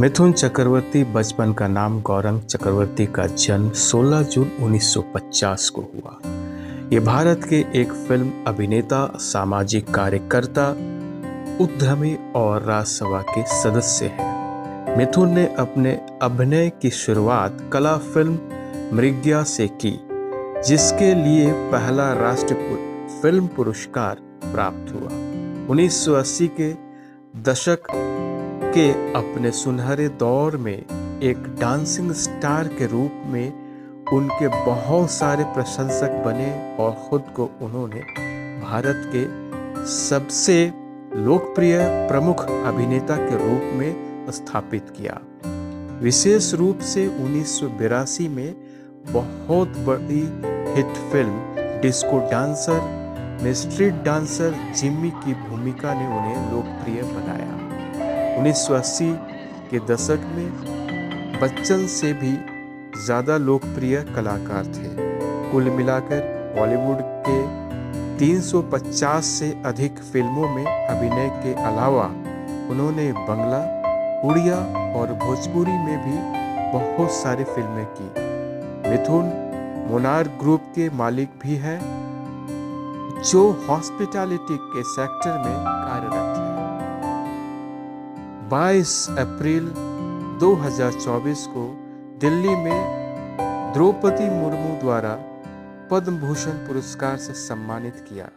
मिथुन चक्रवर्ती बचपन का नाम गौरंग चक्रवर्ती का जन्म 16 जून 1950 को हुआ। ये भारत के एक फिल्म अभिनेता, सामाजिक कार्यकर्ता, उद्यमी और राज्यसभा के सदस्य हैं। मिथुन ने अपने अभिनय की शुरुआत कला फिल्म मृग्या से की, जिसके लिए पहला राष्ट्रीय फिल्म पुरस्कार प्राप्त हुआ। 1980 के दशक के अपने सुनहरे दौर में एक डांसिंग स्टार के रूप में उनके बहुत सारे प्रशंसक बने और खुद को उन्होंने भारत के सबसे लोकप्रिय प्रमुख अभिनेता के रूप में स्थापित किया। विशेष रूप से 1982 में बहुत बड़ी हिट फिल्म डिस्को डांसर में स्ट्रीट डांसर जिम्मी की भूमिका ने उन्हें लोकप्रिय बनाया। 1980 के दशक में बच्चन से भी ज़्यादा लोकप्रिय कलाकार थे। कुल मिलाकर बॉलीवुड के 350 से अधिक फिल्मों में अभिनय के अलावा उन्होंने बंगला, उड़िया और भोजपुरी में भी बहुत सारी फिल्में की। मिथुन मोनार ग्रुप के मालिक भी हैं, जो हॉस्पिटैलिटी के सेक्टर में कार्यरत हैं। 22 अप्रैल 2024 को दिल्ली में द्रौपदी मुर्मू द्वारा पद्मभूषण पुरस्कार से सम्मानित किया।